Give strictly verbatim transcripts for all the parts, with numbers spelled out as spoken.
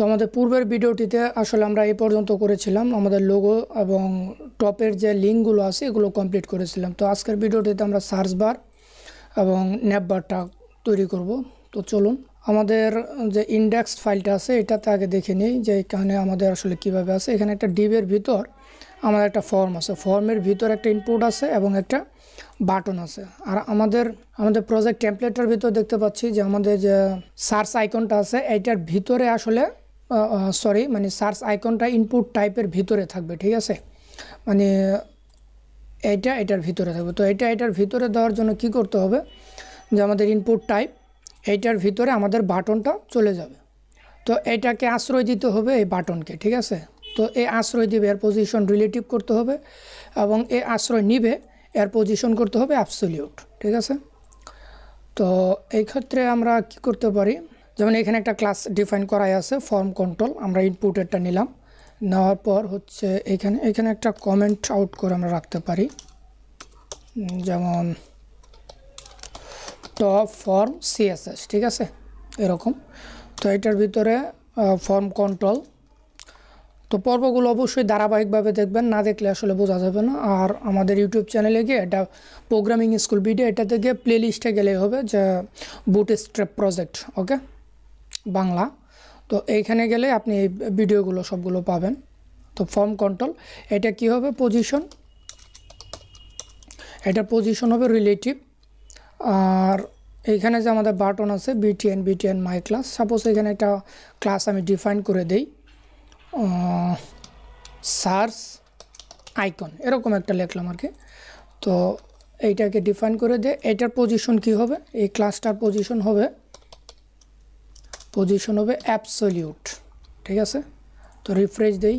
तो हमारे पूर्वर भिडियोटीते आसले आमरा ए पर्यन्त करेछिलाम आमादेर लोगो एबं टपेर जे लिंकगुलो आछे एगुलो कमप्लीट करेछिलाम। तो आजकेर भिडियोटीते आमरा सार्च बार एबं नेवबारटा तैरि करब। तो चलुन आमादेर जे इंडेक्स फाइलटा आछे एटाते आगे देखे निई जे एखाने आमादेर आसले किभाबे आछे। एखाने एकटा डिबेर भितर आमादेर एकटा फर्म आछे, फर्मेर भितर एकटा इनपुट आछे एबं एकटा बाटन आछे। आर आमादेर आमादेर प्रजेक्ट टेम्पलेटेर भितर देखते पाচ্ছি जे आमादेर जे सार्च आइकनटा आछे एटार भितरे आसले सरि माने सार्च आइकनटा इनपुट टाइपेर भितरे थाकबे, ठीक आछे, माने एटा एटार भितरे थाकबे। तो एटा एटार भितरे देওয়ার জন্য কি করতে হবে যে আমাদের ইনপুট টাইপ এটার ভিতরে আমাদের বাটনটা চলে যাবে। তো এটাকে আশ্রয় দিতে হবে এই বাটনকে, ঠিক আছে। তো এই আশ্রয় দিবে এর পজিশন রিলেটিভ করতে হবে এবং এই আশ্রয় নিবে এর পজিশন করতে হবে অ্যাবসলিউট, ঠিক আছে। তো এই ক্ষেত্রে আমরা কি করতে পারি যেমন এখানে একটা ক্লাস ডিফাইন করাই আছে ফর্ম কন্ট্রোল, আমরা ইনপুটেরটা নিলাম, নেওয়ার পর হচ্ছে এখানে এখানে একটা কমেন্ট আউট করে আমরা রাখতে পারি যেমন টপ ফর্ম সিএসএস, ঠিক আছে, এরকম। তো এটার ভিতরে ফর্ম কন্ট্রোল। তো পর্বগুলো অবশ্যই ধারাবাহিকভাবে দেখবেন, না দেখলে আসলে বোঝা যাবে না। আর আমাদের ইউটিউব চ্যানেলে গিয়ে এটা প্রোগ্রামিং স্কুল ভিডিও এটাতে গিয়ে প্লে লিস্টে গেলেই হবে যে বুটস্ট্র্যাপ প্রজেক্ট, ওকে, বাংলা। তো এইখানে গেলে আপনি এই ভিডিওগুলো সবগুলো পাবেন। তো ফর্ম কন্ট্রোল এটা কি হবে পজিশন, এটা পজিশন হবে রিলেটিভ। আর এইখানে যে আমাদের বাটন আছে BTN BTN my class, suppose এখানে একটা ক্লাস আমি ডিফাইন করে দেই সার্চ আইকন, এরকম একটা লিখলাম আর কি। তো এইটাকে ডিফাইন করে দিয়ে এটার পজিশন কি হবে, এই ক্লাসটার পজিশন হবে পজিশন হবে অ্যাবসলিউট, ঠিক আছে। তো রিফ্রেশ দেই,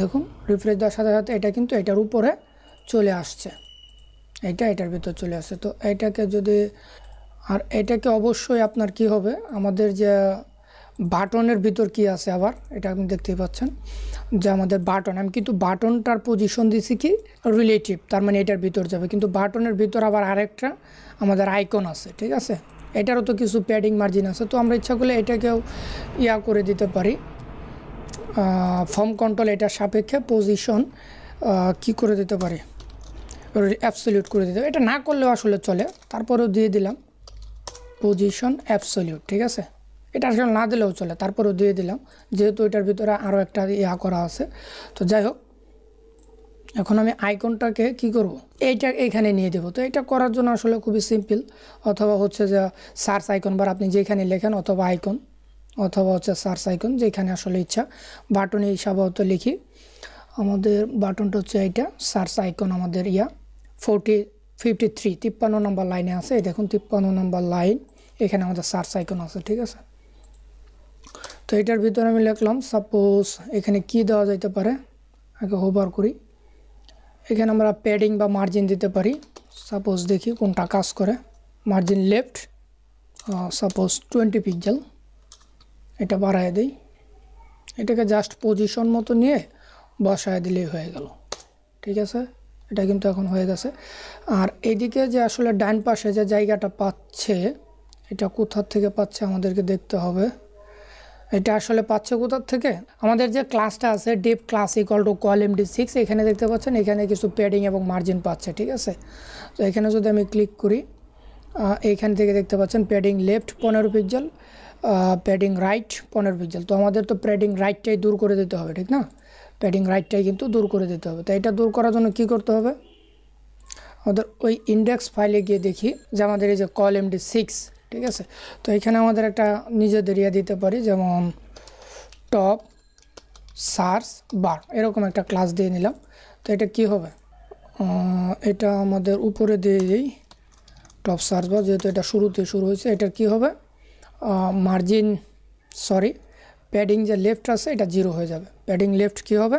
দেখুন রিফ্রেশ দেওয়ার সাথে সাথে এটা কিন্তু এটার উপরে চলে আসছে, এটা এটার ভিতর চলে আসছে। তো এটাকে যদি আর এটাকে অবশ্যই আপনার কি হবে আমাদের যে বাটনের ভিতর কি আছে আবার এটা আপনি দেখতেই পাচ্ছেন যে আমাদের বাটন আমি কিন্তু বাটনটার পজিশন দিছি কি রিলেটিভ, তার মানে এটার ভিতর যাবে, কিন্তু বাটনের ভিতর আবার আরেকটা আমাদের আইকন আছে, ঠিক আছে, এটারও তো কিছু প্যাডিং মার্জিন আছে। তো আমরা ইচ্ছা করলে এটাকেও ইয়া করে দিতে পারি ফর্ম কন্ট্রোল এটার সাপেক্ষে পজিশন কি করে দিতে পারি অ্যাবসলিউট করে দিতে, এটা না করলেও আসলে চলে, তারপরেও দিয়ে দিলাম পজিশন অ্যাবসলিউট, ঠিক আছে, এটা আসলে না দিলেও চলে, তারপরেও দিয়ে দিলাম যেহেতু এটার ভিতরে আরও একটা ইয়া করা আছে। তো যাই হোক এখন আমি আইকনটাকে কি করব এইটা এইখানে নিয়ে দেব। তো এটা করার জন্য আসলে খুবই সিম্পল, অথবা হচ্ছে যে সার্চ আইকন বার আপনি যেখানে লেখেন অথবা আইকন অথবা হচ্ছে সার্চ আইকন যেখানে আসলে ইচ্ছা, বাটনে সাধারণত লিখি আমাদের বাটনটা হচ্ছে এইটা সার্চ আইকন আমাদের ইয়া ফোরটি ফিফটি থ্রি তিপ্পান্ন নম্বর লাইনে আছে, এই দেখুন তিপ্পান্ন নম্বর লাইন, এখানে আমাদের সার্চ আইকন আছে, ঠিক আছে। তো এটার ভিতরে আমি লিখলাম সাপোজ এখানে কি দেওয়া যাইতে পারে, আগে হোভার করি, এখানে আমরা প্যাডিং বা মার্জিন দিতে পারি, সাপোজ দেখি কোনটা কাজ করে, margin left suppose twenty pixel, এটা বাড়ায় দিই, এটাকে জাস্ট পজিশন মতো নিয়ে বসায় দিলেই হয়ে গেল, ঠিক আছে, এটা কিন্তু এখন হয়ে গেছে। আর এদিকে যে আসলে ডান পাশে যে জায়গাটা পাচ্ছে এটা কোথার থেকে পাচ্ছে আমাদেরকে দেখতে হবে, এটা আসলে পাচ্ছে কোথার থেকে আমাদের যে ক্লাসটা আছে div class equal to column D six, এখানে দেখতে পাচ্ছেন এখানে কিছু প্যাডিং এবং মার্জিন পাচ্ছে, ঠিক আছে। তো এখানে যদি আমি ক্লিক করি এইখান থেকে দেখতে পাচ্ছেন প্যাডিং লেফট পনেরো পিক্সেল প্যাডিং রাইট পনেরো পিক্সেল। তো আমাদের তো প্যাডিং রাইটটাই দূর করে দিতে হবে, ঠিক না, প্যাডিং রাইটটাই কিন্তু দূর করে দিতে হবে। তো এটা দূর করার জন্য কি করতে হবে আমাদের ওই ইন্ডেক্স ফাইলে গিয়ে দেখি যে আমাদের এই যে কলাম ডি সিক্স, ঠিক আছে। তো এখানে আমাদের একটা নিজেদের ইয়া দিতে পারি যেমন টপ সার্চ বার, এরকম একটা ক্লাস দিয়ে নিলাম। তো এটা কি হবে এটা আমাদের উপরে দিয়ে দিই টপ সার্চ বার, যেহেতু এটা শুরুতে শুরু হয়েছে, এটা কি হবে মার্জিন সরি প্যাডিং যে লেফট আছে এটা জিরো হয়ে যাবে, প্যাডিং লেফট কি হবে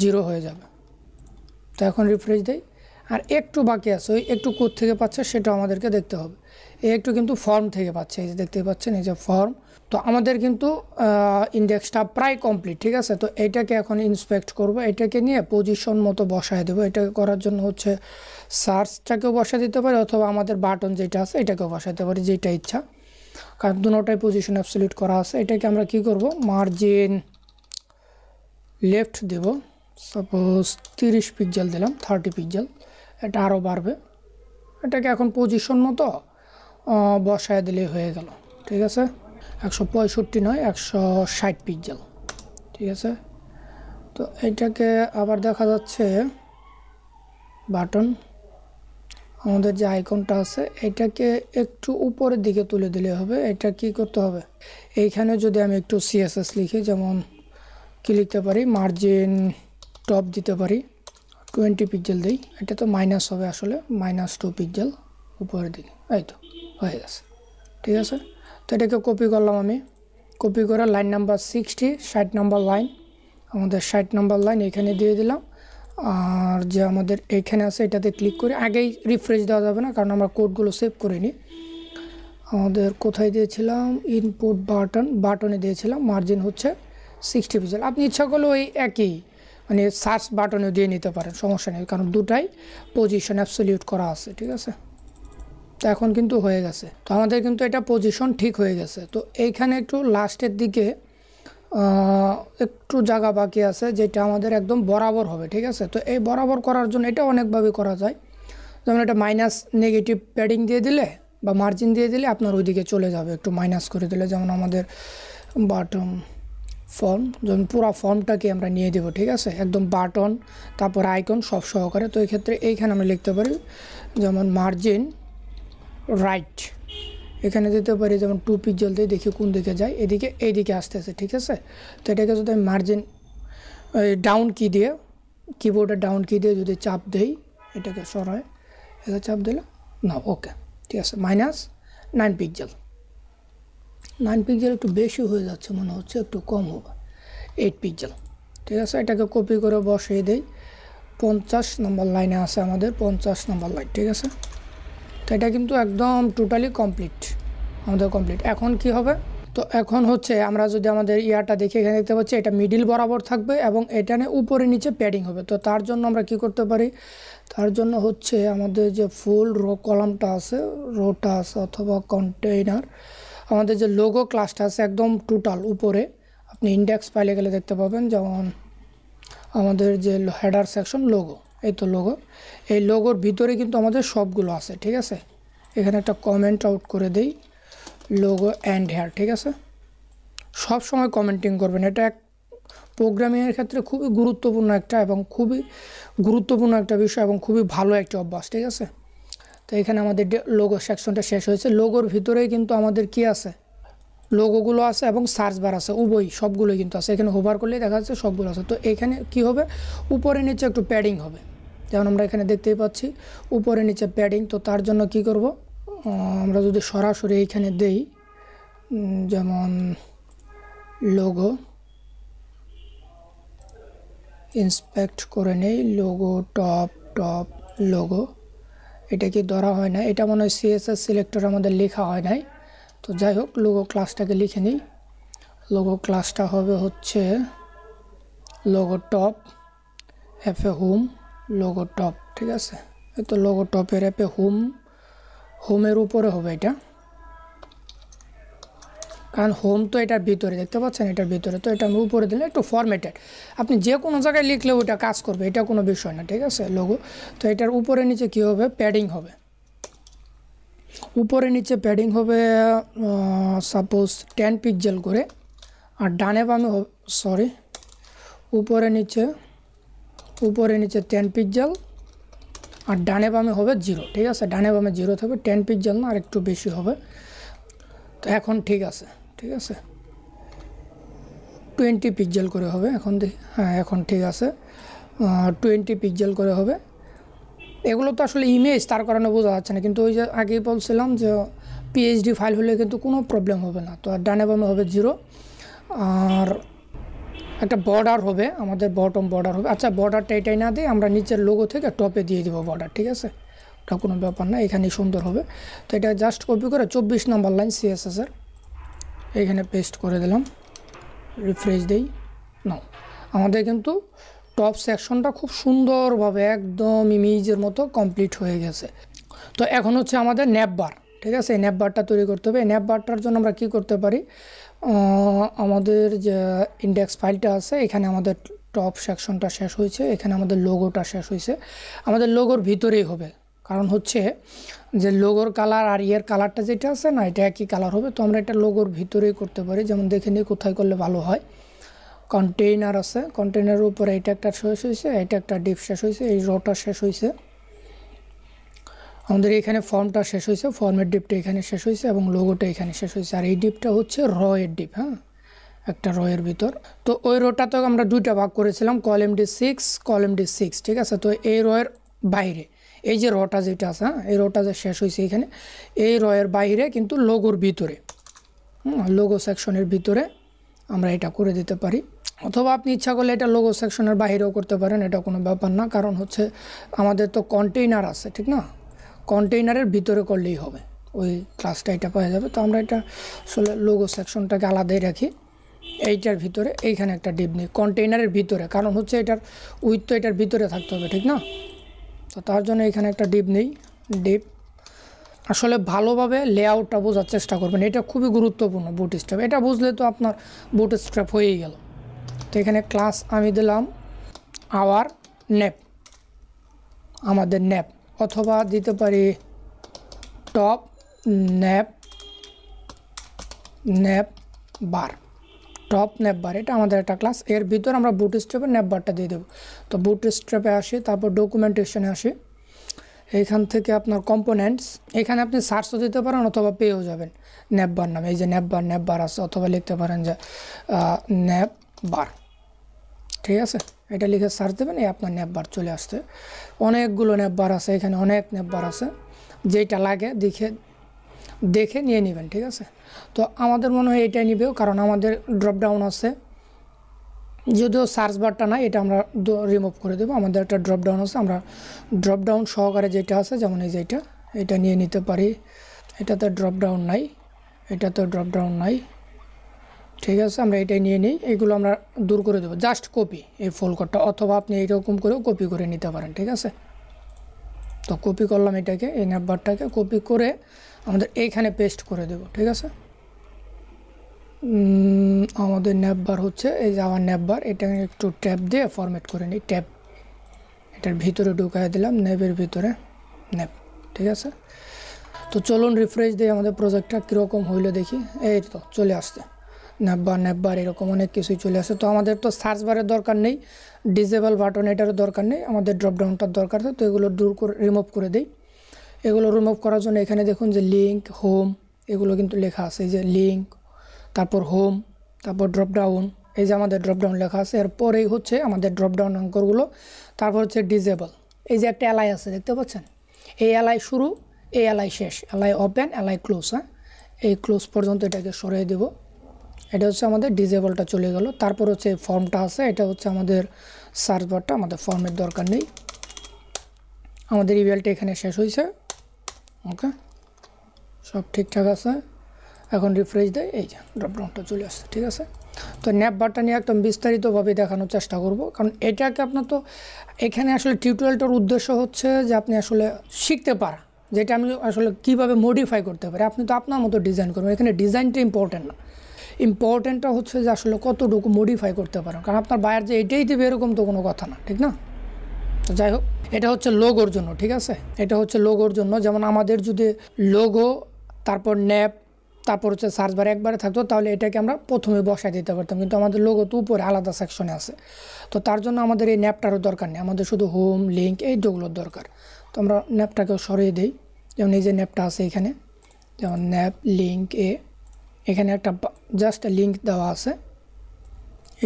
জিরো হয়ে যাবে। তো এখন রিফ্রেশ দেই, আর একটু বাকি আছে ওই একটু কোথ থেকে পাচ্ছে সেটা আমাদেরকে দেখতে হবে, এই একটু কিন্তু ফর্ম থেকে পাচ্ছে, এই যে দেখতে পাচ্ছেন এই যে ফর্ম। তো আমাদের কিন্তু ইন্ডেক্সটা প্রায় কমপ্লিট, ঠিক আছে। তো এটাকে এখন ইন্সপেক্ট করব, এটাকে নিয়ে পজিশন মতো বসায় দেবো। এটাকে করার জন্য হচ্ছে সার্চটাকেও বসায় দিতে পারি অথবা আমাদের বাটন যেটা আছে এটাকেও বসাতে পারি যেটা ইচ্ছা। कारण दोनोंटाई पजिशन एब्सोल्यूट करा आछे। एटाके आमरा कि करब मार्जिन लेफ्ट देव सपोज तीस पिक्सेल दिलाम तीस पिक्सेल एटा आरो बाड़बे। एटाके एखन पजिशन मतो बसाय दिलेই হয়ে গেল। ঠিক আছে एक सौ पैंसठ নয় एक सौ साठ पिक्सेल। ঠিক আছে তো এটাকে আবার দেখা যাচ্ছে বাটন আমাদের যে আইকনটা আছে এটাকে একটু উপরের দিকে তুলে দিলে হবে। এটা কি করতে হবে এইখানে যদি আমি একটু সিএসএস লিখি যেমন কি লিখতে পারি মার্জিন টপ দিতে পারি बीस পিক্সেল দেই এটা তো মাইনাস হবে আসলে মাইনাস दो পিক্সেল উপরের দিকে এই তো হয়ে গেছে। ঠিক আছে তো এটাকে কপি করলাম আমি কপি করে লাইন নাম্বার साठ साठ নাম্বার লাইন আমাদের साठ নাম্বার লাইন এখানে দিয়ে দিলাম और जो हमारे एखे आटाते क्लिक कर आगे रिफ्रेश देवा जाबे ना कारण आमरा कोडगुलो सेव करिनी कोथाय दिएछिलाम इनपुट बाटन बाटने दिएछिलाम मार्जिन होच्छे साठ पिक्सेल आपनि इच्छा करले ओई एकई माने सार्च बाटने दिए निते पारेन समस्या नेই कारण दुटाई पजिशन एब्सोल्यूट करा आछे। ठीक आछे तो एखन किन्तु हये गेछे तो आमादेर किन्तु एटा पजिशन ठीक हये गेछे। तो एइखाने एकटु लास्टेर दिके एकटू जगह बाकी आछे जेटा आमादेर एकदम बराबर होबे। ठीक आछे तो ए बराबर करार जोन्नो एटा अनेक भावे करा जाय जेमन एटा माइनस नेगेटिव पैडिंग दिए दिले बा मार्जिन दिए दिले आपनार ओइदिके चले जाबे एकटू माइनस करे दिले जेमन आमादेर बटन फर्म जेमन पूरा फर्मटाके आमरा निये देब। ठीक आछे एकदम बटन तारपर आइकन सब सहकारे। तो एई क्षेत्रे एइखाने आमरा लिखते पारी जेमन मार्जिन राइट एखे दीते जमीन टू पिक्सेल दिए देखी कौन दिखे जाए दिखे आसते से। ठीक है तो ये जो मार्जिन डाउन की दिए कीबोर्डे डाउन की दिए जो चाप दी ये सर है चाप दिल ना ओके। ठीक है minus nine pixel nine pixel एक बेसि हो जाए मन हे एक कम होगा एट पिक्सेल। ठीक है ये कपि कर बसिए दी पचास नम्बर लाइने आसे पचास नम्बर लाइन। ठीक है तो ये क्योंकि एकदम टोटाली कमप्लीट हमारे कमप्लीट एन कि तो एन हमें जो इटा देखिए देखते पासी ये मिडिल बराबर थकने ऊपरे नीचे पैडिंग हो तो क्यों करते हमारे फुल रो कलम रोटा अथवा कंटेनर हमारे जो लोगो क्लासटा एकदम टोटाल ऊपर अपनी इंडेक्स फाइले गले देखते पाबेन जेमन हमारे जो हेडर सेक्शन लोगो এই তো লোগো এই লোগোর ভিতরে কিন্তু আমাদের সবগুলো আছে। ঠিক আছে এখানে একটা কমেন্ট আউট করে দেই লোগো এন্ড হেয়ার। ঠিক আছে সব সময় কমেন্টিং করবেন এটা এক প্রোগ্রামিং এর ক্ষেত্রে খুবই গুরুত্বপূর্ণ একটা এবং খুবই গুরুত্বপূর্ণ একটা বিষয় এবং খুবই ভালো একটা অভ্যাস। ঠিক আছে তো এখানে আমাদের লোগো সেকশনটা শেষ হয়েছে লোগোর ভিতরেই কিন্তু আমাদের কি আছে लोगोगुलो आछे एबं सार्च बार आछे उभय सबगुलोई किन्तु आछे एखाने होभार करले देखा जाच्छे सबगुलो आछे। तो एखाने कि होबे ऊपर नीचे एकटु पैडिंग होबे जेमन आमरा एखाने देखतेई पाच्छी ऊपर नीचे पैडिंग। तो तार जोन्नो कि करब आमरा जोदि सरासरि एखाने देई जेमन लोगो इन्सपेक्ट करे नेई लोगो टप टप लोगो एटा कि धरा हय ना एटा मने सीएसएस सिलेक्टर आमादेर लेखा हय नाई तो যাই হোক লোগো ক্লাসটাকে লিখে নেই লোগো ক্লাসটা হবে হচ্ছে লোগো টপ এপে হোম লোগো টপ। ঠিক আছে এই তো লোগো টপের এপে হোম হোমের উপরে হবে এটা কারণ হোম তো এটার ভিতরে দেখতে পাচ্ছেন এটার ভিতরে তো এটা আমি উপরে দিলে একটু ফরম্যাটেড আপনি যে কোনো জায়গায় লিখলে ওটা কাজ করবে এটা কোনো বিষয় না। ঠিক আছে লোগো তো এটার উপরে নিচে কি হবে প্যাডিং হবে ऊपर नीचे पैडिंग सपोज टेन पिक्सेल और डाने बामे सॉरी ऊपर नीचे ऊपर नीचे टेन पिक्सेल और डाने बामे हो जिरो। ठीक है डाने बामे जिरो थे टेन पिक्सेल ना और एक बेशी हो तो एखन ठीक है। ठीक है ट्वेंटी पिक्सेल देखी हाँ एखन ठीक है ट्वेंटी पिक्सेल एगुलो तो आसले इमेज तार कारण बोझा जाच्छे ना किन्तु ओई जे आगे बोलछिलाम जे पीएचडी फाइल होले किन्तु कोनो प्रॉब्लेम होबे ना। तो डाने बामे होबे जिरो और एकटा बॉर्डर होबे आमादेर बॉटम बॉर्डर होबे अच्छा बॉर्डरटा एटाई ना दिए आमरा नीचेर लोगो थेके टपे दिए देब बॉर्डर। ठीक आछे ओटा कोनो ब्यापार ना एखानेई सुंदर होबे। तो एटा जस्ट कपि करे चौबीस नम्बर लाइन सीएसएस एर एखाने पेस्ट करे दिलाम रिफ्रेश देई नाओ आमादेर किन्तु टप सेक्शनटा खूब सुंदर भावे एकदम इमेजर मतो कमप्लीट हो गेছে। तो এখন হচ্ছে আমাদের ন্যাপবার ठीक है। से नैपबार तैरि करते नैपबार जो हमें क्यों करते इंडेक्स फाइल्ट आखने टप सेक्शन शेष होने लोगोटा शेष हो लोगोर भरे हो कारण हे लोगोर कलर और इयर कलर जेटा आना ये एक ही कलर हो तो ये लोगोर भरे करते जमन देखे नहीं कोथाय कर ले भलो है। कंटेनार आसे कंटेनार ऊपर ये एक शेष होता डिप शेष होटा शेष हो আমাদের এখানে ফর্মটা শেষ হইছে ফর্মের ডিপটা এখানে শেষ হইছে এবং লোগোটা এখানে শেষ হইছে আর এই ডিপটা হচ্ছে র এর ডিপ। হ্যাঁ একটা র এর ভিতর তো ওই রটা তো আমরা দুইটা ভাগ করেছিলাম column D six column D six ঠিক আছে। তো এই র এর বাইরে এই যে রটা যেটা আছে হ্যাঁ এই রটা যে শেষ হইছে এখানে এই র এর বাইরে কিন্তু লোগোর ভিতরে লোগো সেকশনের ভিতরে আমরা এটা করে দিতে পারি अथवा अपनी इच्छा कर ले लोगो সেকশনের বাইরেও করতে পারেন এটা কোনো ব্যাপার না কারণ হচ্ছে আমাদের তো কন্টেইনার আছে ঠিক না কন্টেইনারের ভিতরে করলেই হবে ওই ক্লাসটা এটা পাওয়া যাবে। তো আমরা এটা আসলে লোগো সেকশনটাকে আলাদাই রাখি এইটার ভিতরে এইখানে একটা ডিপ নেই কন্টেইনারের ভিতরে কারণ হচ্ছে এটার উইথ তো এটার ভিতরে থাকতে হবে ঠিক না। তো তার জন্য এখানে একটা ডিপ নেই ডিপ আসলে ভালোভাবে লেআউটটা বোঝার চেষ্টা করবেন এটা খুবই গুরুত্বপূর্ণ বুটস্ট্র্যাপ এটা বুঝলে তো আপনার বুটস্ট্র্যাপ হয়েই গেল। তো এখানে ক্লাস আমি দিলাম আওয়ার ন্যাপ আমাদের ন্যাপ अथवा दीते पारी top nav nav bar top nav bar एटा आमादेर एकटा क्लास एर भितर आमरा बुटस्ट्रैपे नैप बारटा दिए देब। तो बुटस्ट्रैपे आसि तारपर डकुमेंटेशने आसि एखान थेके आपनार कम्पोनेंट्स एखाने आपनि सार्चो दिते पारेन अथवा पेओ जाबेन नैप बार नामे एई जे नैप बार नैप बार आछे अथवा लिखते पारेन जे नैप बार ठीक आछे এটা লিখে সার্চ দেবেন এই আপনার ন্যাপবার চলে আসছে অনেকগুলো ন্যাপবার আছে এখানে অনেক ন্যাপবার আছে যেটা লাগে দেখে দেখে নিয়ে নেবেন ঠিক আছে। তো আমাদের মনে হয় এটাই নিবেও কারণ আমাদের ড্রপ ডাউন আছে যদিও সার্চ বারটা নাই এটা আমরা রিমুভ করে দেবো আমাদের একটা ড্রপ ডাউন আছে আমরা ড্রপ ডাউন সহকারে যেটা আছে যেমন এই যেটা এটা নিয়ে নিতে পারি এটাতে ড্রপ ডাউন নাই এটাতে ড্রপ ডাউন নাই ठीक है। हमें ये नहीं योजना दूर कर देव जस्ट कपि ये फोल कोडा अथवा अपनी यकम कर कपि कर ठीक है। तो कपि कर लम ये नैपबार के कपि कर पेस्ट कर देव ठीक है। हमारे नैपबार हमार नैपबार ये एक टैप दिए फर्मेट कर नहीं टैप यार भरे ढुकाय दिल नैपर भरे नैप ठीक है। तो चलो रिफ्रेश दिए प्रोजेक्टा कम हईल देखी ये तो चले आसते नब्बार नब्बार एरकम अनेक किछु चले आसे। तो आमादेर तो सार्च बारे दरकार नहीं डिसेबल बाटन एटारो दरकार नहीं आमादेर ड्रप डाउनटार दरकार था। तो एगुलो दूर कर रिमुभ कर देई एगुलो रिमुभ करार जोन्नो एखाने देखुन जे लिंक होम एगुलो किन्तु लेखा आछे एई जे लिंक तारपर होम तारपर ड्रप डाउन एई जे आमादेर ड्रप डाउन लेखा आछे एरपरेई होच्छे आमादेर ड्रप डाउन अंकरगुलो तारपर होच्छे डिसेबल एई जे एकटा एलआई आछे देखते पाच्छेन एई एलआई शुरू एई एलआई शेष एलआई ओपेन एलआई क्लोज हाँ एई क्लोज पर्यन्त एटाके सरिये देब এটা হচ্ছে আমাদের ডিসেবলটা চলে গেল। তারপর হচ্ছে ফর্মটা আছে এটা হচ্ছে আমাদের সার্চ বারটা আমাদের ফর্মের দরকার নেই আমাদের ইভেলটা এখানে শেষ হয়েছে ওকে সব ঠিকঠাক আছে এখন রিফ্রেশ দেয় এই যে ড্রপডাউনটা চলে আসছে ঠিক আছে। তো ন্যাপ বারটা নিয়ে একদম বিস্তারিতভাবে দেখানোর চেষ্টা করব কারণ এটাকে আপনার তো এখানে আসলে টিউটোরিয়ালটার উদ্দেশ্য হচ্ছে যে আপনি আসলে শিখতে পারা যেটা আমি আসলে কীভাবে মডিফাই করতে পারি আপনি তো আপনার মতো ডিজাইন করবেন এখানে ডিজাইনটা ইম্পর্টেন্ট না ইম্পর্টেন্টটা হচ্ছে যে আসলে কতটুকু মডিফাই করতে পারেন কারণ আপনার বায়ার যে এটাই দেবে এরকম তো কোনো কথা না ঠিক না। তো যাই হোক এটা হচ্ছে লোগোর জন্য ঠিক আছে এটা হচ্ছে লোগোর জন্য যেমন আমাদের যদি লোগো তারপর ন্যাপ তারপর হচ্ছে সার্চ বারে একবারে থাকতো তাহলে এটাকে আমরা প্রথমে বসায় দিতে পারতাম কিন্তু আমাদের লোগো তো উপরে আলাদা সেকশনে আছে তো তার জন্য আমাদের এই ন্যাপটারও দরকার নেই আমাদের শুধু হোম লিঙ্ক এই দুগুলোর দরকার। তো আমরা ন্যাপটাকেও সরিয়ে দিই যেমন এই যে ন্যাপটা আছে এখানে যেমন ন্যাপ লিঙ্ক এ এখানে একটা জাস্ট লিংক দেওয়া আছে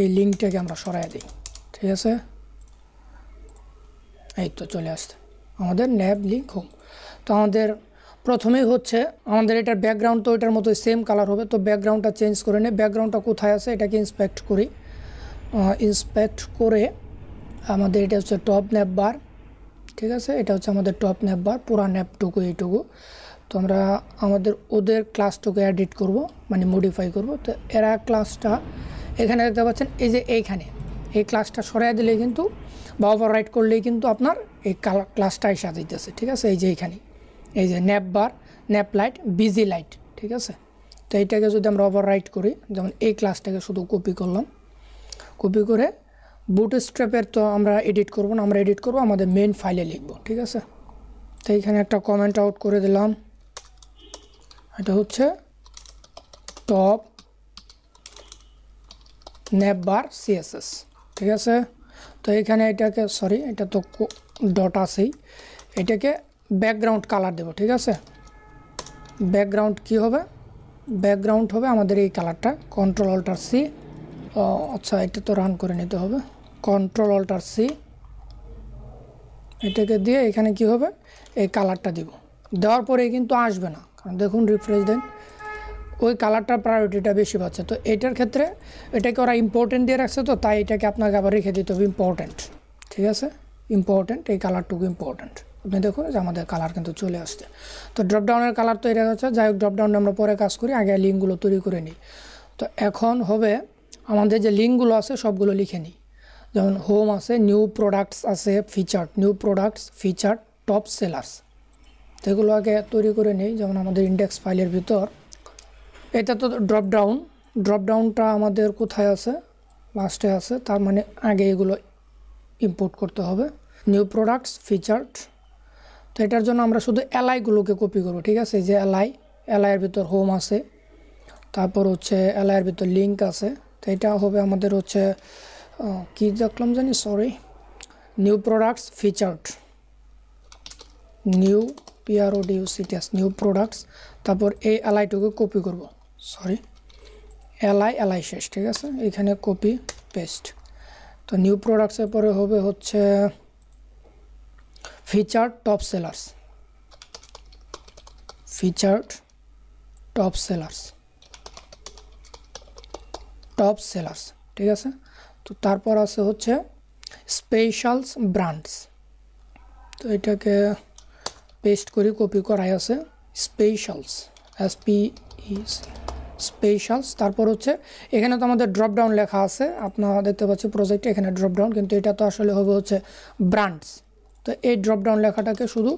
এই লিংকটাকে আমরা সরায় দিই ঠিক আছে এই তো চলে আসছে আমাদের ন্যাপ লিংক হোম। তো আমাদের প্রথমেই হচ্ছে আমাদের এটার ব্যাকগ্রাউন্ড তো এটার মতো সেম কালার হবে তো ব্যাকগ্রাউন্ডটা চেঞ্জ করে নিই ব্যাকগ্রাউন্ডটা কোথায় আছে এটাকে ইন্সপেক্ট করি ইন্সপেক্ট করে আমাদের এটা হচ্ছে টপ ন্যাপ বার ঠিক আছে এটা হচ্ছে আমাদের টপ ন্যাপ বার পুরা ন্যাপটুকু এইটুকু তো আমরা আমাদের ওদের ক্লাসটাকে এডিট করব মানে মডিফাই করব। তো এরা ক্লাসটা এখানে দেখতে পাচ্ছেন এই যে এইখানে এই ক্লাসটা সরিয়ে দিলে কিন্তু বা ওভাররাইট করলেই কিন্তু আপনার এই ক্লাসটা এসে যেতেছে ঠিক আছে এই যে এইখানে এই যে ন্যাপবার ন্যাপলাইট বিজি লাইট ঠিক আছে। তো এইটাকে যদি আমরা ওভাররাইট করি, যেমন এই ক্লাসটাকে শুধু কপি করলাম, কপি করে বুটস্ট্র্যাপের তো আমরা এডিট করব না, আমরা এডিট করব আমাদের মেইন ফাইলে লিখব ঠিক আছে। তো এইখানে একটা কমেন্ট আউট করে দিলাম, এটা হচ্ছে top Navbar C S S ঠিক আছে। তো এখানে এটাকে সরি এটা তো ডট আছেই, এটাকে ব্যাকগ্রাউন্ড কালার দেব ঠিক আছে। ব্যাকগ্রাউন্ড কি হবে, ব্যাকগ্রাউন্ড হবে আমাদের এই কালারটা, কন্ট্রোল অল্টার সি, আচ্ছা এটা তো রান করে নিতে হবে, কন্ট্রোল অল্টার সি, এটাকে দিয়ে এখানে কি হবে এই কালারটা দিব, দেওয়ার পরে কিন্তু আসবে না, কারণ দেখুন রিফ্রেশ দেন ওই কালারটার প্রায়োরিটিটা বেশি পাচ্ছে। তো এটার ক্ষেত্রে এটাকে ওরা ইম্পর্টেন্ট দিয়ে রাখছে, তো তাই এটাকে আপনাকে আবার রেখে দিতে হবে ইম্পর্টেন্ট ঠিক আছে, ইম্পর্টেন্ট এই কালারটুকু ইম্পর্টেন্ট। আপনি দেখুন যে আমাদের কালার কিন্তু চলে আসছে। তো ড্রপডাউনের কালার তো এটা হচ্ছে, যাই হোক ড্রপডাউন আমরা পরে কাজ করি, আগে লিঙ্কগুলো তৈরি করে নিই। তো এখন হবে আমাদের যে লিঙ্কগুলো আছে সবগুলো লিখে নিই, যেমন হোম আছে, নিউ প্রোডাক্টস আছে, feature new products, feature, top sellers, সেগুলো আগে তৈরি করে নিই। যেমন আমাদের ইন্ডেক্স ফাইলের ভিতর এটা তো ড্রপডাউন, ড্রপডাউনটা আমাদের কোথায় আছে, লাস্টে আছে, তার মানে আগে এগুলো ইম্পোর্ট করতে হবে, নিউ প্রোডাক্টস, ফিচার। তো এটার জন্য আমরা শুধু এলআইগুলোকে কপি করব ঠিক আছে, যে এলআই, এলআইয়ের ভিতর হোম আছে, তারপর হচ্ছে এলআইয়ের ভিতর লিঙ্ক আছে, তো এটা হবে আমাদের হচ্ছে কী দেখলাম জানি sorry new products, feature, new পিআরওডিউসিটিএস, নিউ প্রোডাক্টস, তারপর এই এলআইটুকু কপি করব, সরি এলআই এলআই শেষ ঠিক আছে, এখানে কপি পেস্ট। তো নিউ প্রোডাক্টসের পরে হবে হচ্ছে feature top sellers, feature top sellers, top sellers ঠিক আছে। তো তারপর আছে হচ্ছে স্পেশালস ব্র্যান্ডস, তো এটাকে পেস্ট করি, কপি করাই আছে specials, S P E specials. তারপর হচ্ছে এখানে তো আমাদের ড্রপডাউন লেখা আছে, আপনারা দেখতে পাচ্ছেন প্রজেক্টে এখানে ড্রপডাউন, কিন্তু এটা তো আসলে হবে হচ্ছে ব্র্যান্ডস। তো এই ড্রপডাউন লেখাটাকে শুধু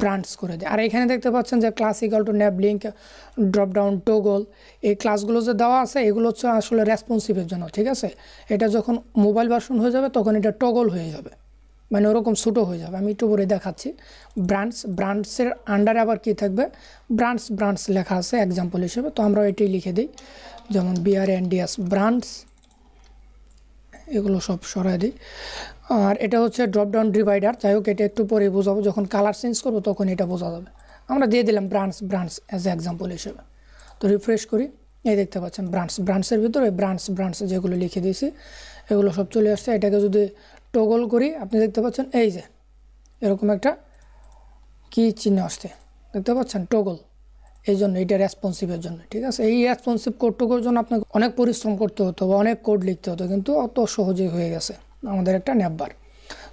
ব্র্যান্ডস করে দেয়। আর এখানে দেখতে পাচ্ছেন যে classical to nav link, dropdown toggle, এই ক্লাসগুলো যে দেওয়া আছে এগুলো হচ্ছে আসলে রেসপন্সিভের জন্য ঠিক আছে। এটা যখন মোবাইল ভার্সন হয়ে যাবে তখন এটা টগল হয়ে যাবে, মানে ওরকম ছোটো হয়ে যাবে, আমি একটু পরে দেখাচ্ছি। ব্র্যান্ডস, ব্র্যান্ডসের আন্ডারে আবার কী থাকবে, ব্র্যান্ডস ব্র্যান্ডস লেখা আছে এক্সাম্পল হিসেবে, তো আমরা এটি লিখে দিই, যেমন বিআর এন ডিএস ব্র্যান্ডস, এগুলো সব সরাই দিই। আর এটা হচ্ছে ড্রপডাউন ডিভাইডার, যাই হোক এটা একটু পরে বোঝাবো, যখন কালার চেঞ্জ করবো তখন এটা বোঝা যাবে, আমরা দিয়ে দিলাম brands brands as a example হিসেবে। তো রিফ্রেশ করি, এই দেখতে পাচ্ছেন ব্র্যান্ডস, ব্র্যান্ডসের ভিতরে ব্র্যান্ডস ব্র্যান্ডস যেগুলো লিখে দিয়েছি এগুলো সব চলে আসছে। এটাকে যদি টগল করি আপনি দেখতে পাচ্ছেন এই যে এরকম একটা কি চিহ্ন আসছে দেখতে পাচ্ছেন, টগল, এই জন্য এটা রেসপন্সিভের জন্য ঠিক আছে। এই রেসপন্সিভ কোডটুকুর জন্য আপনাকে অনেক পরিশ্রম করতে হতো বা অনেক কোড লিখতে হতো, কিন্তু অত সহজে হয়ে গেছে আমাদের একটা Navbar।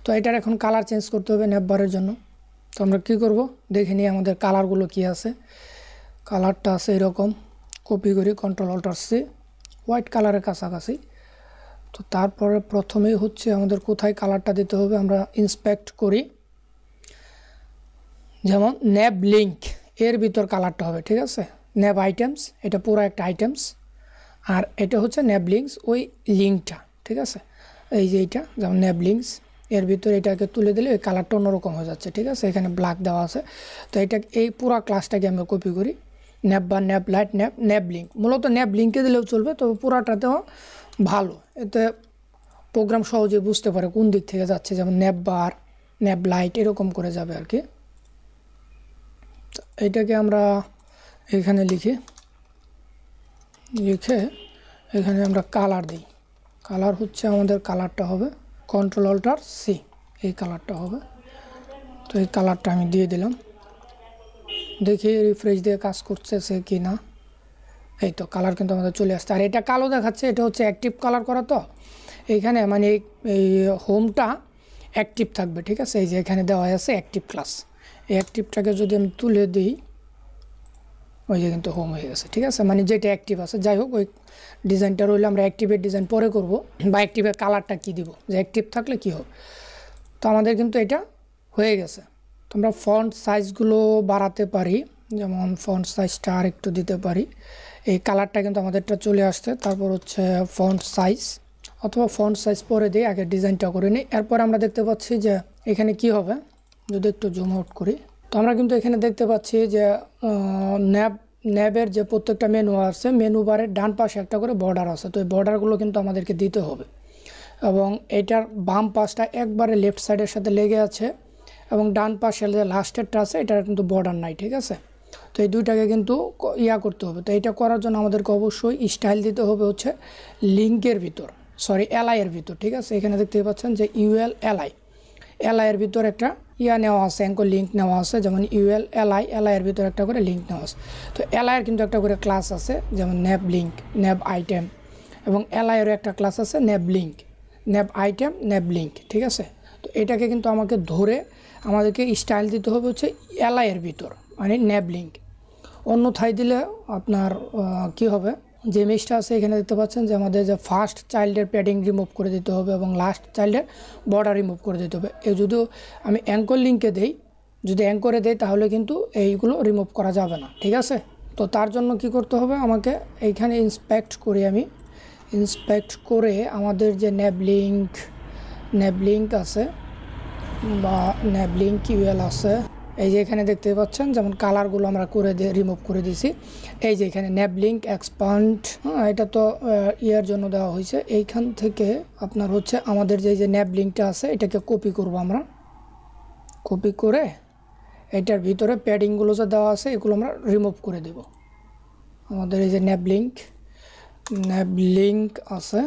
তো এটার এখন কালার চেঞ্জ করতে হবে Navbar-এর জন্য, তো আমরা কি করব দেখে নিই আমাদের কালারগুলো কি আছে। কালারটা আছে এরকম, কপি করি, কন্ট্রোল অল্টার সি, হোয়াইট কালারের কাছাকাছি। তো তারপরে প্রথমেই হচ্ছে আমাদের কোথায় কালারটা দিতে হবে, আমরা ইন্সপেক্ট করি, যেমন ন্যাব লিঙ্ক এর ভিতর কালারটা হবে ঠিক আছে, ন্যাব আইটেমস, এটা পুরো একটা আইটেমস, আর এটা হচ্ছে ন্যাব লিঙ্কস ওই লিঙ্কটা ঠিক আছে, এই যে এইটা যেমন ন্যাব লিঙ্কস এর ভিতর এটাকে তুলে দিলে ওই কালারটা অন্যরকম হয়ে যাচ্ছে ঠিক আছে, এখানে ব্ল্যাক দেওয়া আছে। তো এটা এই পুরো ক্লাসটাকে আমরা কপি করি, Navbar nav light, nav nav link, মূলত ন্যাব লিঙ্কে দিলেও চলবে, তবে পুরাটাতেও ভালো, এতে প্রোগ্রাম সহজে বুঝতে পারে কোন দিক থেকে যাচ্ছে, যেমন Navbar ন্যাব লাইট এরকম করে যাবে আর কি। এটাকে আমরা এখানে লিখি, লিখে এখানে আমরা কালার দিই, কালার হচ্ছে আমাদের কালারটা হবে কন্ট্রোল অল্টার সি, এই কালারটা হবে, তো এই কালারটা আমি দিয়ে দিলাম, দেখি রিফ্রেশ দিয়ে কাজ করছে সে কি না। এই তো কালার কিন্তু আমাদের চলে আসছে, আর এটা কালো দেখাচ্ছে, এটা হচ্ছে অ্যাক্টিভ কালার করা, তো এইখানে মানে এই হোমটা অ্যাক্টিভ থাকবে ঠিক আছে, এই যে এখানে দেওয়া আছে অ্যাক্টিভ ক্লাস, এই অ্যাক্টিভটাকে যদি আমি তুলে দিই ওই যে কিন্তু হোম হয়ে গেছে ঠিক আছে, মানে যেটা অ্যাক্টিভ আছে। যাই হোক ওই ডিজাইনটা রইলে, আমরা অ্যাক্টিভের ডিজাইন পরে করব, বা অ্যাক্টিভের কালারটা কী দিব, যে অ্যাক্টিভ থাকলে কী হবে। তো আমাদের কিন্তু এটা হয়ে গেছে। তো আমরা ফন্ট সাইজগুলো বাড়াতে পারি, যেমন ফন্ট সাইজটা আরেকটু দিতে পারি এই কালারটা কিন্তু আমাদেরটা চলে আসছে তারপর হচ্ছে ফন্ট সাইজ অথবা ফন্ট সাইজ পরে দেই আগে ডিজাইনটা করে নেই এরপর আমরা দেখতে পাচ্ছি যে এখানে কি হবে যদি একটু জুম আউট করি তো আমরা কিন্তু এখানে দেখতে পাচ্ছি যে ন্যাব ন্যাবের যে প্রত্যেকটা মেনু আছে মেনু বারে ডান পাশে একটা করে বর্ডার আছে তো এই বর্ডারগুলো কিন্তু আমাদেরকে দিতে হবে এবং এটার বাম পাশটা একবারে লেফট সাইডের সাথে লেগে আছে এবং ডান পাশে যে লাস্টেরটা আছে এটার কিন্তু বর্ডার নাই ঠিক আছে তো এই দুইটাকে কিন্তু ইয়া করতে হবে তো এটা করার জন্য আমাদেরকে অবশ্যই স্টাইল দিতে হবে হচ্ছে লিংকের ভিতর সরি এলআই এর ভিতর ঠিক আছে এখানে দেখতে পাচ্ছেন যে ইউএল এলআই এলআই এর ভিতর একটা ইয়া নেওয়া আছে অ্যাঙ্কর লিঙ্ক নেওয়া আছে যেমন ইউএল এলআই এলআই এর ভিতর একটা করে লিঙ্ক নেওয়া আছে তো এলআই এর কিন্তু একটা করে ক্লাস আছে যেমন ন্যাব লিঙ্ক ন্যাব আইটেম এবং এলআই এর একটা ক্লাস আছে nav link nav item nav link ঠিক আছে তো এটাকে কিন্তু আমাকে ধরে আমাদেরকে স্টাইল দিতে হবে হচ্ছে এলআই এর ভিতর মানে ন্যাব লিঙ্ক অন্যথায় দিলে আপনার কি হবে যে মিসটা আছে এখানে দেখতে পাচ্ছেন যে আমাদের যে ফার্স্ট চাইল্ডের প্যাডিং রিমুভ করে দিতে হবে এবং লাস্ট চাইল্ডের বর্ডার রিমুভ করে দিতে হবে এই যদিও আমি অ্যাঙ্কর লিঙ্কে দেই যদি অ্যাঙ্করে দেই তাহলে কিন্তু এইগুলো রিমুভ করা যাবে না ঠিক আছে তো তার জন্য কি করতে হবে আমাকে এইখানে ইন্সপেক্ট করি আমি ইন্সপেক্ট করে আমাদের যে ন্যাব লিঙ্ক ন্যাব লিঙ্ক আছে বা ন্যাব লিঙ্ক ইউএল আছে এই যে এখানে দেখতে পাচ্ছেন যেমন কালারগুলো আমরা করে দিয়ে রিমুভ করে দিয়েছি এই যে এখানে ন্যাব লিঙ্ক এক্সপান্ড এটা তো ইয়ার জন্য দেওয়া হয়েছে এইখান থেকে আপনার হচ্ছে আমাদের যে যে ন্যাব লিঙ্কটা আছে এটাকে কপি করব আমরা কপি করে এটার ভিতরে প্যাডিংগুলো যা দেওয়া আছে এগুলো আমরা রিমুভ করে দেব আমাদের এই যে ন্যাব লিঙ্ক ন্যাব লিঙ্ক আছে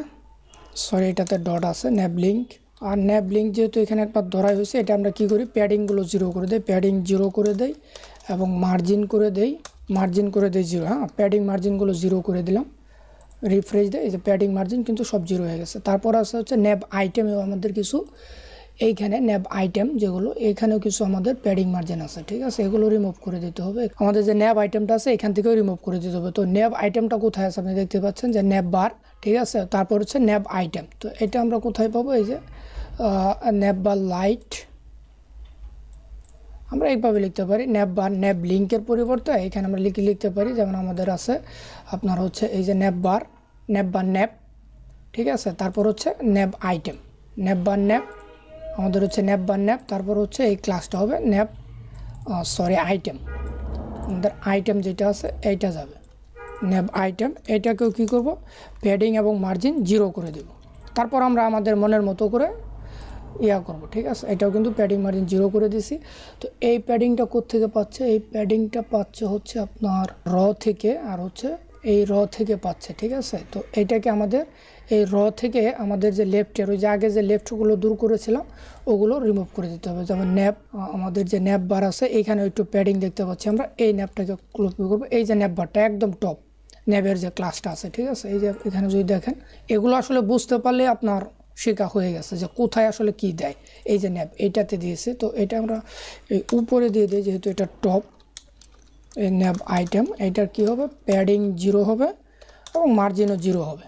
সরি এটাতে ডট আছে ন্যাব লিঙ্ক আর ন্যাব লিঙ্ক যেহেতু এখানে একবার ধরাই হয়েছে এটা আমরা কি করি প্যাডিংগুলো জিরো করে দেই প্যাডিং জিরো করে দেই এবং মার্জিন করে দেই মার্জিন করে দেই জিরো হ্যাঁ প্যাডিং মার্জিনগুলো জিরো করে দিলাম রিফ্রেশ দেয় এই যে প্যাডিং মার্জিন কিন্তু সব জিরো হয়ে গেছে তারপর আছে হচ্ছে ন্যাব আইটেমেও আমাদের কিছু এইখানে ন্যাব আইটেম যেগুলো এখানেও কিছু আমাদের প্যাডিং মার্জিন আছে ঠিক আছে এগুলো রিমুভ করে দিতে হবে আমাদের যে ন্যাব আইটেমটা আছে এখান থেকেও রিমুভ করে দিতে হবে তো ন্যাব আইটেমটা কোথায় আছে আপনি দেখতে পাচ্ছেন যে ন্যাব বার ঠিক আছে তারপর হচ্ছে ন্যাব আইটেম তো এটা আমরা কোথায় পাবো এই যে ন্যাববার লাইট আমরা এইভাবে লিখতে পারি ন্যাববার ন্যাব লিঙ্কের পরিবর্তে এখানে আমরা লিখে লিখতে পারি যেমন আমাদের আছে আপনার হচ্ছে এই যে ন্যাববার ন্যাববার ন্যাব ঠিক আছে তারপর হচ্ছে ন্যাব আইটেম ন্যাববার ন্যাব আমাদের হচ্ছে ন্যাববার ন্যাব তারপর হচ্ছে এই ক্লাসটা হবে ন্যাব সরি আইটেম আমাদের আইটেম যেটা আছে এইটা যাবে ন্যাব আইটেম এটাকেও কী করব প্যাডিং এবং মার্জিন জিরো করে দেব তারপর আমরা আমাদের মনের মতো করে ইয়া করব ঠিক আছে এটাও কিন্তু প্যাডিং মার্জিন জিরো করে দিছি তো এই প্যাডিংটা কোত্থেকে পাচ্ছে এই প্যাডিংটা পাচ্ছে হচ্ছে আপনার র থেকে আর হচ্ছে এই র থেকে পাচ্ছে ঠিক আছে তো এইটাকে আমাদের এই র থেকে আমাদের যে লেফটের ওই যে আগে যে লেফটগুলো দূর করেছিলাম ওগুলো রিমুভ করে দিতে হবে যেমন ন্যাব আমাদের যে ন্যাব বার আছে এইখানে একটু প্যাডিং দেখতে পাচ্ছি আমরা এই ন্যাবটাকে ক্লোজ করবো এই যে ন্যাব বারটা একদম টপ ন্যাবের যে ক্লাসটা আছে ঠিক আছে এই যে এখানে যদি দেখেন এগুলো আসলে বুঝতে পারলে আপনার শেখা হয়ে গেছে যে কোথায় আসলে কি দেয় এই যে ন্যাব এইটাতে দিয়েছে তো এটা আমরা এই উপরে দিয়ে দিই যেহেতু এটা টপ এই ন্যাব আইটেম এটার কি হবে প্যাডিং জিরো হবে এবং মার্জিনও জিরো হবে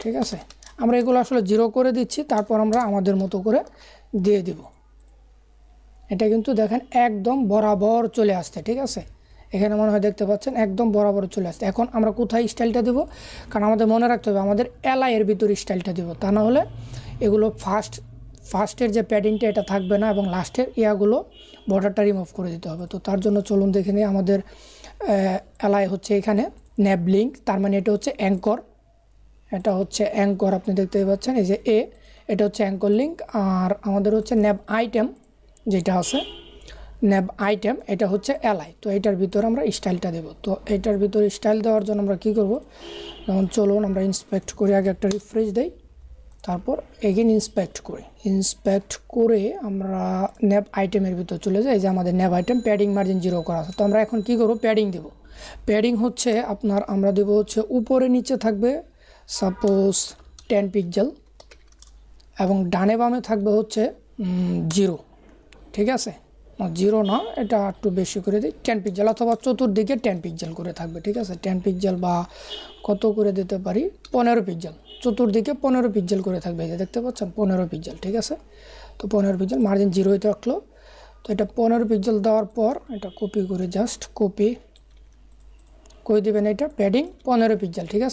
ঠিক আছে আমরা এগুলো আসলে জিরো করে দিচ্ছি তারপর আমরা আমাদের মতো করে দিয়ে দিব এটা কিন্তু দেখেন একদম বরাবর চলে আসছে ঠিক আছে এখানে মনে হয় দেখতে পাচ্ছেন একদম বরাবর চলে আসছে এখন আমরা কোথায় স্টাইলটা দেবো কারণ আমাদের মনে রাখতে হবে আমাদের এলআই এর ভিতর স্টাইলটা দেবো তা না হলে এগুলো ফার্স্ট ফার্স্টের যে প্যাডিংটা এটা থাকবে না এবং লাস্টের ইয়াগুলো বর্ডারটা রিমুভ করে দিতে হবে তো তার জন্য চলুন দেখে নিই আমাদের এলআই হচ্ছে এখানে ন্যাব লিঙ্ক তার মানে এটা হচ্ছে অ্যাঙ্কর এটা হচ্ছে অ্যাঙ্কর আপনি দেখতে পাচ্ছেন এই যে এ এটা হচ্ছে অ্যাঙ্কর লিঙ্ক আর আমাদের হচ্ছে ন্যাব আইটেম যেটা আছে ন্যাব আইটেম এটা হচ্ছে এলআই তো এটার ভিতর আমরা স্টাইলটা দেব তো এটার ভিতর স্টাইল দেওয়ার জন্য আমরা কি করব যেমন চলুন আমরা ইন্সপেক্ট করি আগে একটা রিফ্রেশ দেই তারপর এগেন ইন্সপেক্ট করি ইন্সপেক্ট করে আমরা ন্যাব আইটেমের ভিতর চলে যাই যে আমাদের nav item padding margin zero করা আছে তো আমরা এখন কি করব প্যাডিং দেব প্যাডিং হচ্ছে আপনার আমরা দেব হচ্ছে উপরে নিচে থাকবে সাপোজ টেন পিক্সেল এবং ডানে বামে থাকবে হচ্ছে জিরো ঠিক আছে জিরো না এটা একটু বেশি করে দিই টেন পিক্সেল অথবা চতুর্দিকে টেন পিক্সেল করে থাকবে ঠিক আছে টেন পিক্সেল বা কত করে দিতে পারি পনেরো পিক্সেল চতুর্দিকে পনেরো পিক্সেল করে থাকবে এই যে দেখতে পাচ্ছেন পনেরো পিক্সেল ঠিক আছে তো পনেরো পিক্সেল মার্জিন জিরোই থাকলো तो ये पंद्रह पिक्सल देवार पर ये कपि कर जस्ट कपि कर देवें ये पैडिंग पंद्रह पिक्सल ठीक है।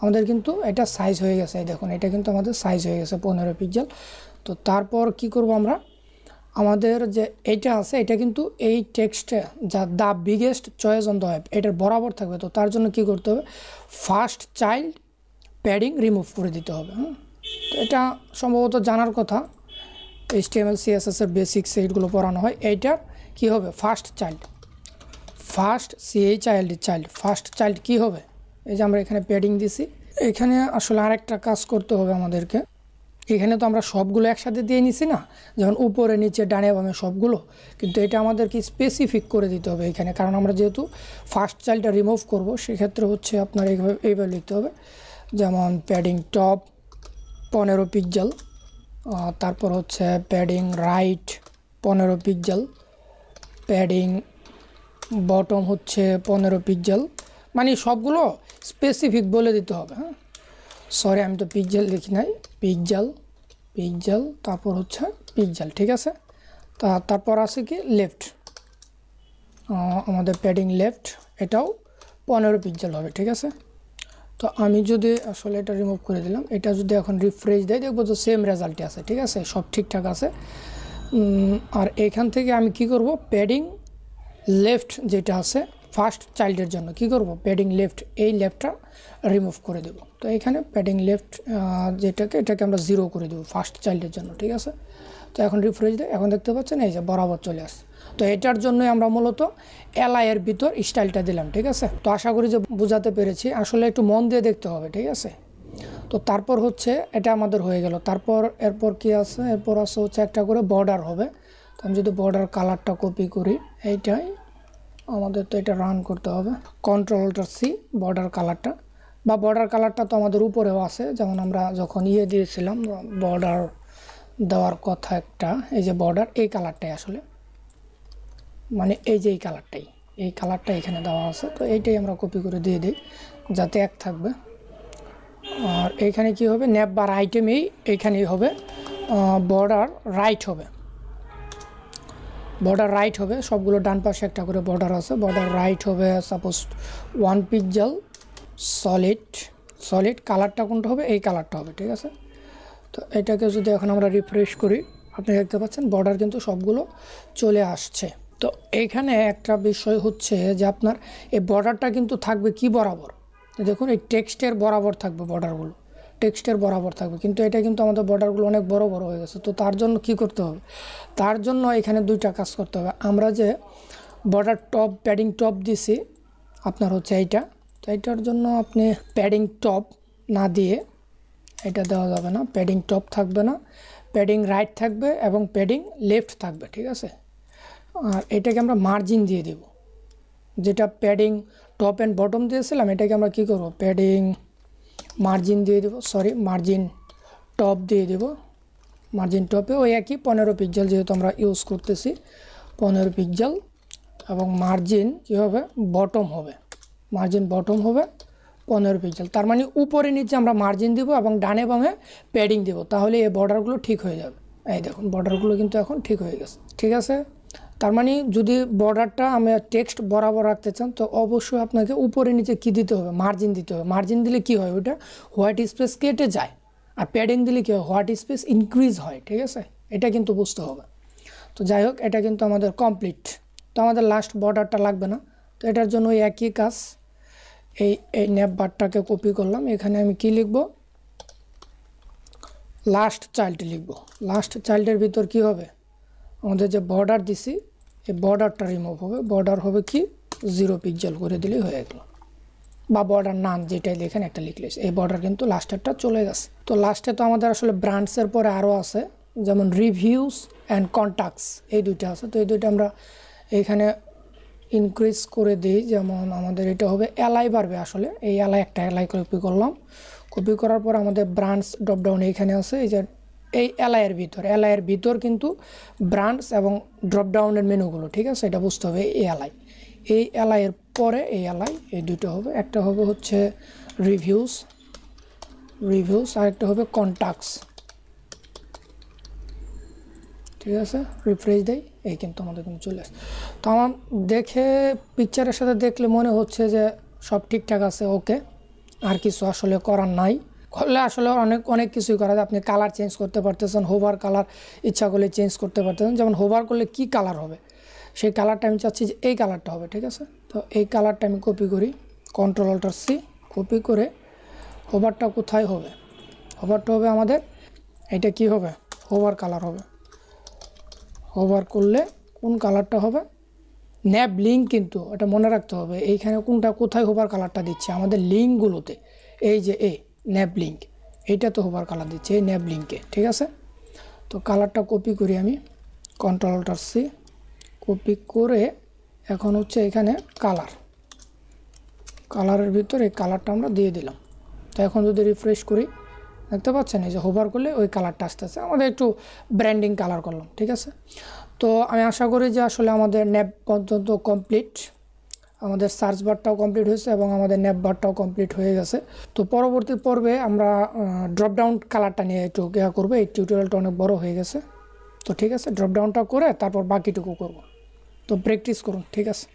हमारे क्योंकि एट साइज हो गए देखो ये क्योंकि हमारे साइज हो गए पंद्रह पिक्सल। तो तारपर कि करब हमारे जे एटा आछे क्योंकि ये टेक्सटे जा the biggest choice on the web एटार बराबर थकबे। तो तार जोन्नो कि करते होबे फार्स्ट चाइल्ड पैडिंग रिमूव कर दीते होबे। तो एटा सम्भवत जानार कथा एचटीएमएल सीएसएस एर बेसिक्स एइगुलो पढ़ानो हय। एटार कि होबे first child first C H I L child first child कि होबे এই যে আমরা এখানে প্যাডিং দিছি। এখানে আসলে আরেকটা কাজ করতে হবে আমাদেরকে। এখানে তো আমরা সবগুলো একসাথে দিয়ে নিছি না, যেমন উপরে নিচে ডানে বামে সবগুলো, কিন্তু এটা আমাদেরকে স্পেসিফিক করে দিতে হবে এখানে, কারণ আমরা যেহেতু ফার্স্ট চাইল্ডটা রিমুভ করব সেক্ষেত্রে হচ্ছে আপনার এইভাবে এইভাবে লিখতে হবে, যেমন প্যাডিং টপ পনেরো পিক্সেল, তারপর হচ্ছে প্যাডিং রাইট পনেরো পিক্সেল, প্যাডিং বটম হচ্ছে পনেরো পিক্সেল, मानी सबगुलो स्पेसिफिक बोले दीते होबे। हाँ सरि आमी तो पिक्सल लिखी नाई पिक्सल पिक्सल तारपर होच्छे पिक्सल ठीक आछे। ता तारपर आछे कि लेफ्ट आमादेर पैडिंग लेफ्ट एटाओ पंद्रह पिक्सल होबे ठीक आछे। तो आमी जोदि आसले एटा रिमुव करे दिलाम, एटा जोदि एखन रिफ्रेश देई देखबो जो सेम रेजाल्टई आछे ठीक आछे सब ठीकठाक आछे। आर एखान थेके आमी कि करब पैडिंग लेफ्ट जेटा आछे फार्स्ट चाइल्डर जो कि करब पैडिंग लेफ्ट ये लेफ्टा रिमूव कर देव। तो ये पैडिंग लेफ्ट जेटा के ये जिरो कर देव फार्स्ट चाइल्डर जो ठीक है। तो एखन रिफ्रेश दे एखन देखते पाच्छेन एई जे बराबर चले आस। तो एटार जोन्नोई आमरा मूलत एलआईएर भितर स्टाइलटा दिलाम ठीक है। तो आशा करी जे बोझाते पेरेछि। आसले एकटु मन दिए देखते होबे ठीक है। तो तारपर होच्छे एटा आमादेर हये गेल। तारपर एरपर कि आछे एरपर आछे होच्छे एकटा करे बॉर्डार होबे। तो आमि जोदि बॉर्डार कालारटा कपि करि एइटाई हमें तो ये रान करते हैं control C border colour border colour तो हमारे ऊपर आमन जख ये दिए बॉर्डर देवार कथा एक बॉर्डर ये कलरटाई आसले मान ये कलरटाई ये कलरटा ये देवा आटाई हमें कपि कर दिए दी जाते एक थको। और ये कि Navbar आइटेम ही बॉर्डर राइट हो बॉर्डर राइट हो सबगुलो डान पाशे एक बॉर्डर आछे बॉर्डर राइट हो suppose one pixel solid solid कलरटा कोनटा होबे एई कलरटा होबे ठीक आछे। तो एटाके जोदि एखन आमरा रिफ्रेश करी आपनि देखते पाच्छेन बॉर्डर किन्तु सबगुलो चले आसछे। तो एखाने एकटा विषय होच्छे जे आपनार एई बॉर्डरटा किन्तु थाकबे कि बराबर देखुन एई टेक्सटेर बराबर थाकबे बॉर्डरगुलो टेक्सटर बराबर थको क्योंकि ये क्योंकि हमारे बॉर्डरगुलो अनेक बड़ो बड़ो हो गए। तो तार कि करते हैं तार एखे दुईटा काज करते हैं जे बॉर्डर टप पैडिंग टप दीसी आपनर हे यहाँ। तो यार जो अपनी पैडिंग टप ना दिए ये देवा जाए पैडिंग टप थकबे ना पैडिंग राइट थकबे और पैडिंग लेफ्ट थकबे ठीक है। और ये मार्जिन दिए देव जेटा पैडिंग टप एंड बॉटम दिएम ये कि करब पैडिंग मार्जिन दिए देव सरि मार्जिन टप दिए देव मार्जिन टपे ओ एक ही पंद्रह पिक्सल जेहेतु आमरा यूज करतेछि पंद्रह पिक्सल और मार्जिन कि होबे बटम होबे मार्जिन बटम होबे पंद्रह पिक्सल। तार माने ऊपर नीचे आमरा मार्जिन देव और डाने बामे पैडिंग देव ताहले ए बॉर्डरगुलो ठीक हो जाबे। एई देखुन बॉर्डरगुलो किन्तु एखन ठीक हो गेछे ठीक आछे। तार माने यदि बॉर्डरटा आमरा टेक्स्ट बराबर रखते चान तो अवश्य आपनाके ऊपर नीचे कि दीते होबे मार्जिन दीते होबे। मार्जिन दिले कि हय ओटा व्हाइट स्पेस केटे जाए और पैडिंग दिले कि हय व्हाइट स्पेस इनक्रीज हय ठीक आछे। एटा किन्तु बुझते होबे। तो जाइ होक एटा किन्तु आमादेर कमप्लीट। तो आमादेर लास्ट बॉर्डरटा लागबे ना। तो एटार जोन्नो एकई काज एई एई Navbar-टाके कपि करलाम। एखाने आमि कि लिखब लास्ट चाइल्ड लिखब। लास्ट चाइल्डेर भितर कि होबे आमादेर जे बॉर्डर दिसी ये बॉर्डरटा रिमुव हो बॉर्डर हो कि जिरो पिक्सल कर दी गया बॉर्डर नाम जेटा देखें एक लिखले बॉर्डर क्योंकि लास्टेटा चले गए। तो लास्टे तो आसले ब्रांड्सर पर आरो आछे जेमन रिव्यूज एंड कन्टैक्ट्स ये दुइटा आछे। तो दुइटा आमरा एखाने इनक्रीज कर दी जेमन आमादेर एटा होबे एलआई बाड़बे आसले एई एलआई एकटा एलआई कपि करलाम। कपि करार पर आमादेर ब्रांड्स ड्रपडाउन एखाने आछे एई এই এলআইয়ের ভিতর এলআইয়ের ভিতর কিন্তু ব্রান্ডস এবং ড্রপডাউনের মেনুগুলো ঠিক আছে এটা বুঝতে হবে। এই এলআই এই এলআইয়ের পরে এই এলআই এই দুটো হবে একটা হবে হচ্ছে রিভিউস রিভিউস আর একটা হবে কন্ট্যাক্টস ঠিক আছে। রিফ্রেশ দেই এই কিন্তু আমাদের কিন্তু চলে আসছে। তো আমার দেখে পিকচারের সাথে দেখলে মনে হচ্ছে যে সব ঠিকঠাক আছে, ওকে, আর কিছু আসলে করার নাই। করলে আসলে অনেক অনেক কিছুই করা যায়। আপনি কালার চেঞ্জ করতে পারতেছেন, হোভার কালার ইচ্ছা করলে চেঞ্জ করতে পারতেছেন। যেমন হোভার করলে কি কালার হবে সেই কালারটা আমি চাচ্ছি যে এই কালারটা হবে, ঠিক আছে। তো এই কালারটা আমি কপি করি, কন্ট্রোল অল্টার সি, কপি করে হোভারটা কোথায় হবে? হোভারটা হবে আমাদের এটা কি হবে? হোভার কালার হবে। হোভার করলে কোন কালারটা হবে? ন্যাব লিঙ্ক, কিন্তু এটা মনে রাখতে হবে এইখানে কোনটা কোথায় হোভার কালারটা দিচ্ছে আমাদের লিঙ্কগুলোতে। এই যে এ ন্যাব লিঙ্ক, এইটা তো হোভার কালার দিচ্ছে এই ন্যাব লিঙ্কে, ঠিক আছে। তো কালারটা কপি করি আমি, কন্ট্রোল অল্টার সি, কপি করে এখন হচ্ছে এখানে কালার, কালারের ভিতরে এই কালারটা আমরা দিয়ে দিলাম। তো এখন যদি রিফ্রেশ করি, দেখতে পাচ্ছেন এই যে হোভার করলে ওই কালারটা আসতে আসছে। আমাদের একটু ব্র্যান্ডিং কালার করলাম, ঠিক আছে। তো আমি আশা করি যে আসলে আমাদের ন্যাব পর্যন্ত কমপ্লিট, আমাদের সার্চ বারটাও কমপ্লিট হয়েছে এবং আমাদের ন্যাব বারটাও কমপ্লিট হয়ে গেছে। তো পরবর্তী পর্বে আমরা ড্রপডাউন কালারটা নিয়ে একটু ইয়া করবো। এই টিউটোরিয়ালটা অনেক বড় হয়ে গেছে, তো ঠিক আছে ড্রপডাউনটা করে তারপর বাকিটুকু করব। তো প্র্যাকটিস করুন, ঠিক আছে।